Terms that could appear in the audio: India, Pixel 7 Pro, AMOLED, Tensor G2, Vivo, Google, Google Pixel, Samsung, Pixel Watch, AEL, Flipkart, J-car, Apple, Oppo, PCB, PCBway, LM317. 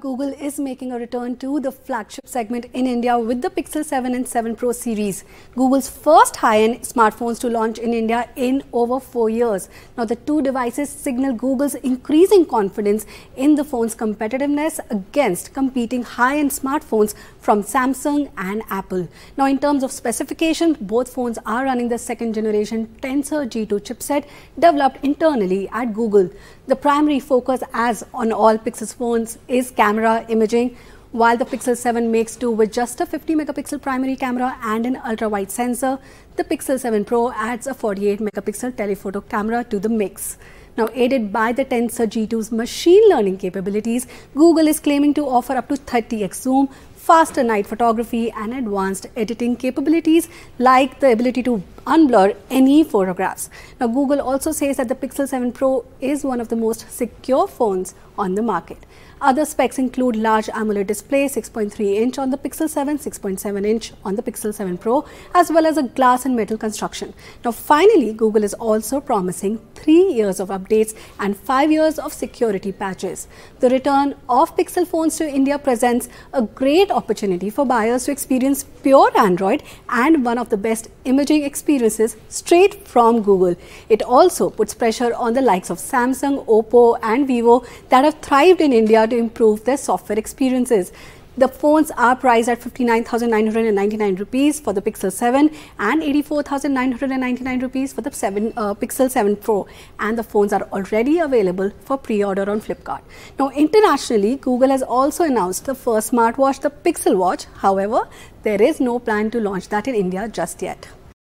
Google is making a return to the flagship segment in India with the Pixel 7 and 7 Pro series, Google's first high-end smartphones to launch in India in over 4 years. Now, the two devices signal Google's increasing confidence in the phone's competitiveness against competing high-end smartphones from Samsung and Apple. Now, in terms of specification, both phones are running the second-generation Tensor G2 chipset developed internally at Google. The primary focus, as on all Pixel phones, is camera imaging, while the Pixel 7 makes do with just a 50-megapixel primary camera and an ultra-wide sensor. The Pixel 7 Pro adds a 48-megapixel telephoto camera to the mix. Now, aided by the Tensor G2's machine learning capabilities, Google is claiming to offer up to 30x zoom, faster night photography and advanced editing capabilities like the ability to unblur any photographs. Now, Google also says that the Pixel 7 Pro is one of the most secure phones on the market. Other specs include large AMOLED display, 6.3-inch on the Pixel 7, 6.7-inch on the Pixel 7 Pro, as well as a glass and metal construction. Now, finally, Google is also promising 3 years of updates and 5 years of security patches. The return of Pixel phones to India presents a great opportunity for buyers to experience pure Android and one of the best imaging experiences straight from Google. It also puts pressure on the likes of Samsung, Oppo and Vivo that have thrived in India to improve their software experiences. The phones are priced at 59,999 rupees for the Pixel 7 and 84,999 rupees for the Pixel 7 Pro, and the phones are already available for pre-order on Flipkart. Now, internationally, Google has also announced the first smartwatch, the Pixel Watch. However, there is no plan to launch that in India just yet.